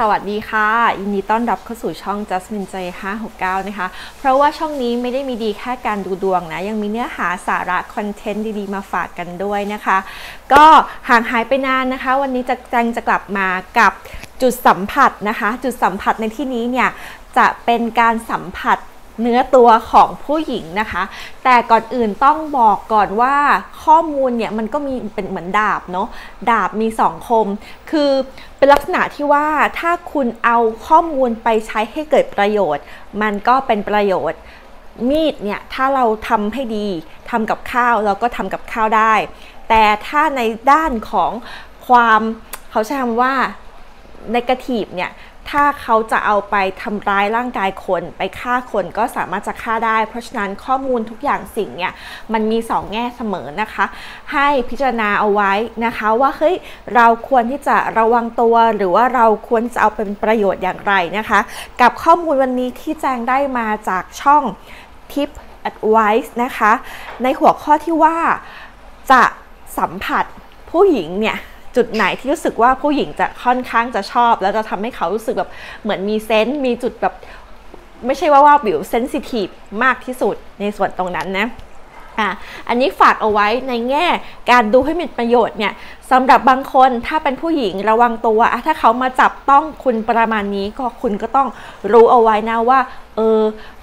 สวัสดีค่ะยินดีต้อนรับเข้าสู่ช่อง Jasmine J 569นะคะเพราะว่าช่องนี้ไม่ได้มีดีแค่การดูดวงนะยังมีเนื้อหาสาระคอนเทนต์ดีๆมาฝากกันด้วยนะคะก็ห่างหายไปนานนะคะวันนี้จะกลับมากับจุดสัมผัสนะคะจุดสัมผัสในที่นี้เนี่ยจะเป็นการสัมผัสเนื้อตัวของผู้หญิงนะคะแต่ก่อนอื่นต้องบอกก่อนว่าข้อมูลเนี่ยมันก็มีเป็นเหมือนดาบเนาะดาบมีสองคมคือเป็นลักษณะที่ว่าถ้าคุณเอาข้อมูลไปใช้ให้เกิดประโยชน์มันก็เป็นประโยชน์มีดเนี่ยถ้าเราทำให้ดีทำกับข้าวเราก็ทำกับข้าวได้แต่ถ้าในด้านของความเขาใช้คำว่าnegativeเนี่ยถ้าเขาจะเอาไปทำร้ายร่างกายคนไปฆ่าคนก็สามารถจะฆ่าได้เพราะฉะนั้นข้อมูลทุกอย่างสิ่งเนี่ยมันมีสองแง่เสมอนะคะให้พิจารณาเอาไว้นะคะว่าเฮ้ยเราควรที่จะระวังตัวหรือว่าเราควรจะเอาเป็นประโยชน์อย่างไรนะคะกับข้อมูลวันนี้ที่แจ้งได้มาจากช่อง Tip Advice นะคะในหัวข้อที่ว่าจะสัมผัสผู้หญิงเนี่ยจุดไหนที่รู้สึกว่าผู้หญิงจะค่อนข้างจะชอบแล้วจะทำให้เขารู้สึกแบบเหมือนมีเซนส์มีจุดแบบไม่ใช่ว่าบิวเซนซิทีฟมากที่สุดในส่วนตรงนั้นนะอันนี้ฝากเอาไว้ในแง่การดูให้มีประโยชน์เนี่ยสำหรับบางคนถ้าเป็นผู้หญิงระวังตัวถ้าเขามาจับต้องคุณประมาณนี้ก็คุณก็ต้องรู้เอาไว้นะว่า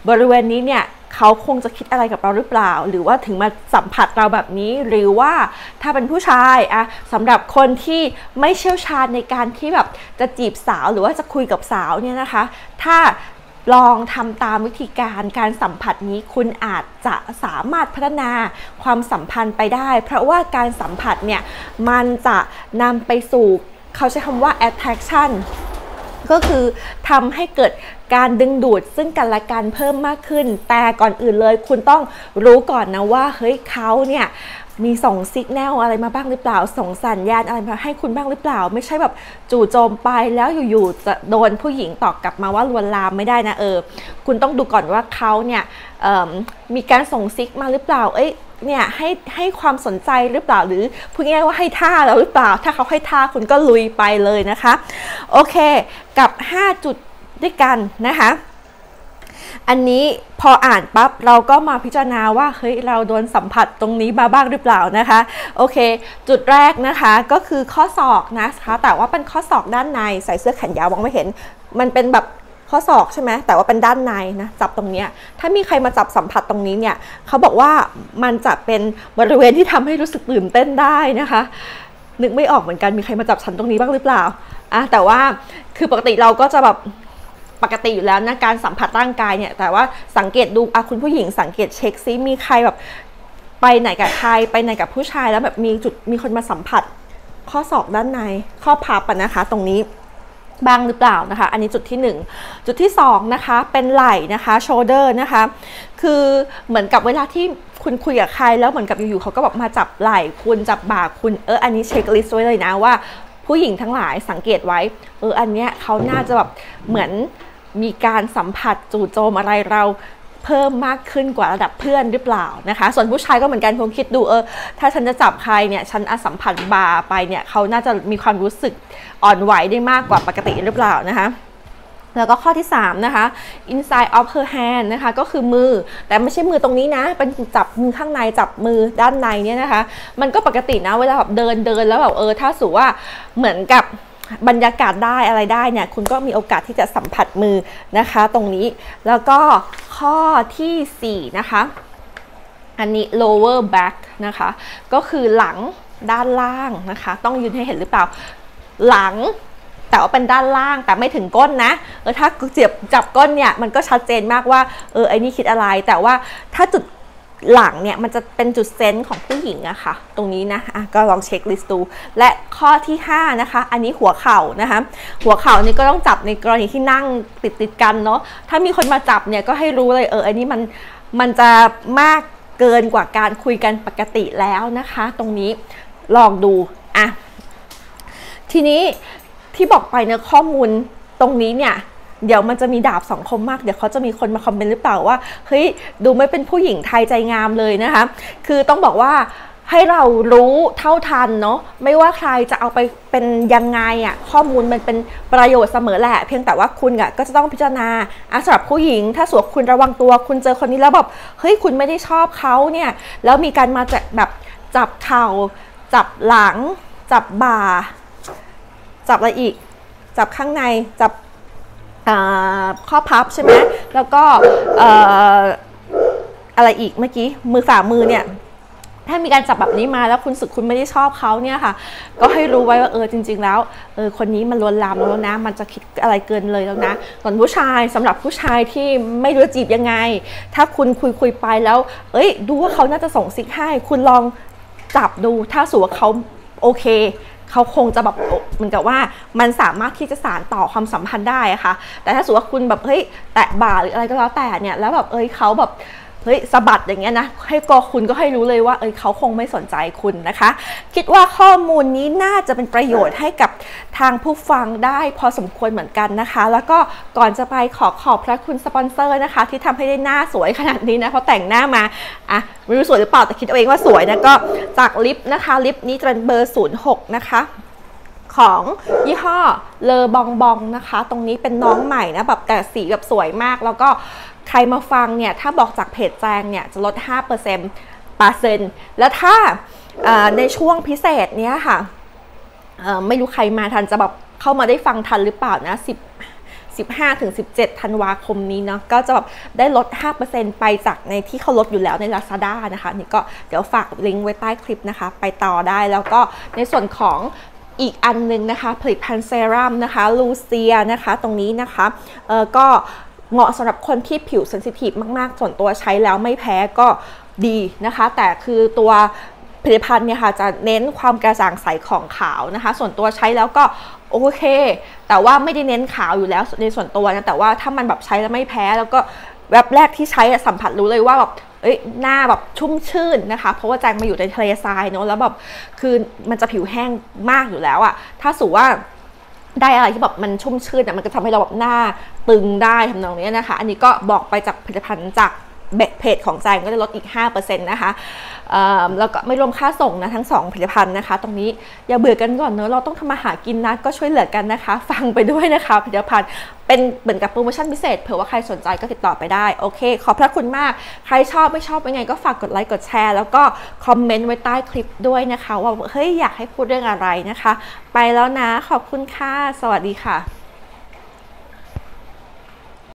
บริเวณนี้เนี่ยเขาคงจะคิดอะไรกับเราหรือเปล่าหรือว่าถึงมาสัมผัสเราแบบนี้หรือว่าถ้าเป็นผู้ชายสำหรับคนที่ไม่เชี่ยวชาญในการที่แบบจะจีบสาวหรือว่าจะคุยกับสาวเนี่ยนะคะถ้าลองทำตามวิธีการการสัมผัสนี้คุณอาจจะสามารถพัฒนาความสัมพันธ์ไปได้เพราะว่าการสัมผัสเนี่ยมันจะนำไปสู่เขาใช้คำว่า attractionก็คือทำให้เกิดการดึงดูดซึ่งกันและกันเพิ่มมากขึ้นแต่ก่อนอื่นเลยคุณต้องรู้ก่อนนะว่าเฮ้ยเขาเนี่ยมีส่งสิกแนลอะไรมาบ้างหรือเปล่าส่งสัญญาณอะไรมาให้คุณบ้างหรือเปล่าไม่ใช่แบบจู่โจมไปแล้วอยู่ๆจะโดนผู้หญิงตอบกลับมาว่าลวนลามไม่ได้นะคุณต้องดูก่อนว่าเขาเนี่ยมีการส่งสิกมาหรือเปล่าเนี่ยให้ความสนใจหรือเปล่าหรือพูดง่ายๆว่าให้ท่าเราหรือเปล่าถ้าเขาให้ท่าคุณก็ลุยไปเลยนะคะโอเคกับ5จุดด้วยกันนะคะอันนี้พออ่านปั๊บเราก็มาพิจารณาว่าเฮ้ยเราโดนสัมผัสตรงนี้มาบ้างหรือเปล่านะคะโอเคจุดแรกนะคะก็คือข้อศอกนะคะแต่ว่าเป็นข้อศอกด้านในใส่เสื้อแขนยาวมองไม่เห็นมันเป็นแบบข้อศอกใช่ไหมแต่ว่าเป็นด้านในนะจับตรงนี้ถ้ามีใครมาจับสัมผัสตรงนี้เนี่ยเขาบอกว่ามันจะเป็นบริเวณที่ทำให้รู้สึกตื่นเต้นได้นะคะนึกไม่ออกเหมือนกันมีใครมาจับฉันตรงนี้บ้างหรือเปล่าแต่ว่าคือปกติเราก็จะแบบปกติอยู่แล้วนะการสัมผัสร่างกายเนี่ยแต่ว่าสังเกตดูคุณผู้หญิงสังเกตเช็คซิมีใครแบบไปไหนกับใครไปไหนกับผู้ชายแล้วแบบมีคนมาสัมผัสข้อศอกด้านในข้อพับนะคะตรงนี้บ้างหรือเปล่านะคะอันนี้จุดที่1จุดที่2นะคะเป็นไหล่นะคะโชเดอร์นะคะคือเหมือนกับเวลาที่คุณคุยกับใครแล้วเหมือนกับอยู่ๆเขาก็แบบมาจับไหล่คุณจับบ่าคุณอันนี้เช็คลิสต์ไว้เลยนะว่าผู้หญิงทั้งหลายสังเกตไว้อันเนี้ยเขาน่าจะแบบเหมือนมีการสัมผัสจู่โจมอะไรเราเพิ่มมากขึ้นกว่าระดับเพื่อนหรือเปล่านะคะส่วนผู้ชายก็เหมือนกันคงคิดดูถ้าฉันจะจับใครเนี่ยฉันสัมผัสบ่าไปเนี่ยเขาน่าจะมีความรู้สึกอ่อนไหวได้มากกว่าปกติหรือเปล่านะคะแล้วก็ข้อที่3นะคะ inside of her hand นะคะก็คือมือแต่ไม่ใช่มือตรงนี้นะเป็นจับมือข้างในจับมือด้านในเนี่ยนะคะมันก็ปกตินะเวลาแบบเดินแล้วแบบถ้าสูว่าเหมือนกับบรรยากาศได้อะไรได้เนี่ยคุณก็มีโอกาสที่จะสัมผัสมือนะคะตรงนี้แล้วก็ข้อที่4นะคะอันนี้ lower back นะคะก็คือหลังด้านล่างนะคะต้องยืนให้เห็นหรือเปล่าหลังแต่ว่าเป็นด้านล่างแต่ไม่ถึงก้นนะถ้าจับก้นเนี่ยมันก็ชัดเจนมากว่าไอ้นี่คิดอะไรแต่ว่าถ้าจุดหลังเนี่ยมันจะเป็นจุดเซนส์ของผู้หญิงอะค่ะตรงนี้นะก็ลองเช็คลิสต์ดูและข้อที่5นะคะอันนี้หัวเข่านะคะหัวเข่านี่ก็ต้องจับในกรณีที่นั่งติดกันเนาะถ้ามีคนมาจับเนี่ยก็ให้รู้เลยอันนี้มันจะมากเกินกว่าการคุยกันปกติแล้วนะคะตรงนี้ลองดูทีนี้ที่บอกไปเนี่ยข้อมูลตรงนี้เนี่ยเดี๋ยวมันจะมีดาบสองคมมากเดี๋ยวเขาจะมีคนมาคอมเมนต์หรือเปล่าว่าเฮ้ยดูไม่เป็นผู้หญิงไทยใจงามเลยนะคะคือต้องบอกว่า ให้เรารู้เท่าทันเนาะไม่ว่าใครจะเอาไปเป็นยังไงอ่ะข้อมูลมันเป็นประโยชน์เสมอแหละเพียงแต่ว่าคุณอ่ะก็จะต้องพิจารณาสำหรับผู้หญิงถ้าสวมคุณระวังตัวคุณเจอคนนี้แล้วแบบเฮ้ยคุณไม่ได้ชอบเขาเนี่ยแล้วมีการมาแบบจับเข่าจับหลังจับบ่าจับอะไรอีกจับข้างในจับข้อพับใช่ไหมแล้วก็อะไรอีกเมื่อกี้มือฝ่ามือเนี่ยถ้ามีการจับแบบนี้มาแล้วคุณสึกคุณไม่ได้ชอบเขาเนี่ยค่ะก็ให้รู้ไว้ว่าจริงๆแล้วคนนี้มันลวนลามแล้วนะมันจะคิดอะไรเกินเลยแล้วนะส่วนผู้ชายสำหรับผู้ชายที่ไม่รู้จีบยังไงถ้าคุณคุยไปแล้วดูว่าเขาน่าจะส่งซิกให้คุณลองจับดูถ้าสูว่าเขาโอเคเขาคงจะแบบเหมือนกับว่ามันสามารถที่จะสานต่อความสัมพันธ์ได้ค่ะแต่ถ้าสูว่าคุณแบบแตะบ่าหรืออะไรก็แล้วแต่เนี่ยแล้วแบบเขาแบบสะบัดอย่างเงี้ยนะให้กอคุณก็ให้รู้เลยว่าเขาคงไม่สนใจคุณนะคะคิดว่าข้อมูลนี้น่าจะเป็นประโยชน์ให้กับทางผู้ฟังได้พอสมควรเหมือนกันนะคะแล้วก็ก่อนจะไปขอบพระคุณสปอนเซอร์นะคะที่ทำให้ได้หน้าสวยขนาดนี้นะเพราะแต่งหน้ามาไม่รู้สวยหรือเปล่าแต่คิดเอาเองว่าสวยนะก็จากลิปนะคะลิปนี้จะเป็นเบอร์06นะคะของยี่ห้อเลอบองบองนะคะตรงนี้เป็นน้องใหม่นะแบบแต่สีแบบสวยมากแล้วก็ใครมาฟังเนี่ยถ้าบอกจากเพจแจงเนี่ยจะลด 5% แล้วถ้าในช่วงพิเศษเนี้ยค่ะไม่รู้ใครมาทันจะแบบเข้ามาได้ฟังทันหรือเปล่านะ15-17 ธันวาคมนี้เนาะก็จะแบบได้ลด 5% ไปจากในที่เขาลดอยู่แล้วใน Lazada นะคะนี่ก็เดี๋ยวฝากลิงก์ไว้ใต้คลิปนะคะไปต่อได้แล้วก็ในส่วนของอีกอันนึงนะคะผลิตภัณฑ์เซรั่มนะคะลูเซียนะคะตรงนี้นะคะก็เหมาะสำหรับคนที่ผิวเซนซิทีฟมากๆส่วนตัวใช้แล้วไม่แพ้ก็ดีนะคะแต่คือตัวผลิตภัณฑ์เนี่ยค่ะจะเน้นความกระจ่างใสของขาวนะคะส่วนตัวใช้แล้วก็โอเคแต่ว่าไม่ได้เน้นขาวอยู่แล้วในส่วนตัวนะแต่ว่าถ้ามันแบบใช้แล้วไม่แพ้แล้วก็แวบแรกที่ใช้สัมผัสรู้เลยว่าแบบหน้าแบบชุ่มชื่นนะคะเพราะว่าแจงมาอยู่ในทะเลทรายเนาะแล้วแบบคือมันจะผิวแห้งมากอยู่แล้วอะถ้าสูว่าได้อะไรที่แบบมันชุ่มชื่นมันก็ทำให้เราแบบหน้าตึงได้ทำนองนี้นะคะอันนี้ก็บอกไปจากผลิตภัณฑ์จากเพจของแจงก็จะลดอีก 5% นะคะแล้วก็ไม่รวมค่าส่งนะทั้ง2ผลิตภัณฑ์นะคะตรงนี้อย่าเบื่อกันก่อนเนอะเราต้องทำมาหากินนะก็ช่วยเหลือกันนะคะฟังไปด้วยนะคะผลิตภัณฑ์เป็นเหมือนกับโปรโมชั่นพิเศษเผื่อว่าใครสนใจก็ติดต่อไปได้โอเคขอบพระคุณมากใครชอบไม่ชอบยังไงก็ฝากกดไลค์กดแชร์แล้วก็คอมเมนต์ไว้ใต้คลิปด้วยนะคะว่าอยากให้พูดเรื่องอะไรนะคะไปแล้วนะขอบคุณค่ะสวัสดีค่ะ